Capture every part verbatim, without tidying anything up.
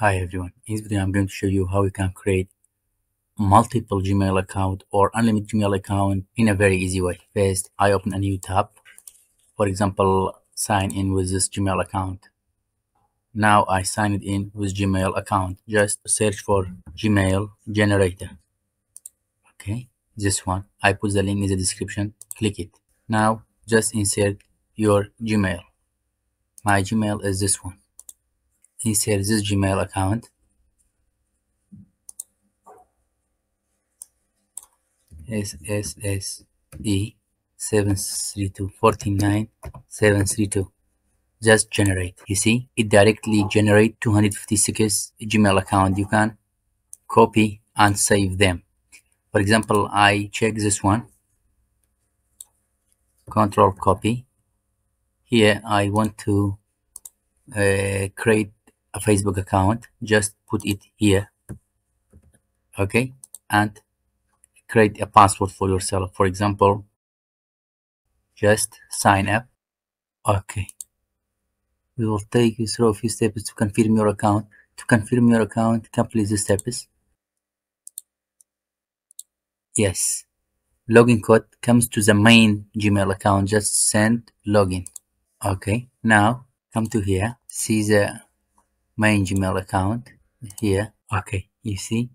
Hi everyone, in this video I'm going to show you how you can create multiple Gmail account or unlimited Gmail account in a very easy way. First, I open a new tab. For example, sign in with this Gmail account. Now I sign it in with Gmail account. Just search for Gmail generator. Okay, this one. I put the link in the description. Click it. Now just insert your Gmail. My Gmail is this one. Insert this Gmail account. S S S E seven three two four nine seven three two. Just generate. You see, it directly generate two hundred fifty-six Gmail account. You can copy and save them. For example, I check this one. Control copy. Here I want to uh, create a Facebook account. Just put it here, okay, and create a password for yourself. For example, just sign up. Okay, we will take you through a few steps to confirm your account. To confirm your account, complete the steps. Yes, login code comes to the main Gmail account. Just send login. Okay, now come to here, see the main Gmail account here. Okay, you see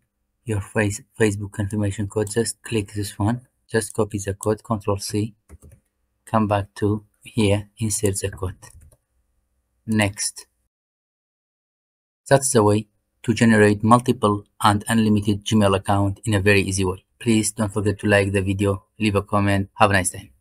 your face Facebook confirmation code. Just click this one. Just copy the code. Control C. Come back to here. Insert the code. Next. That's the way to generate multiple and unlimited Gmail account in a very easy way. Please don't forget to like the video, leave a comment. Have a nice day.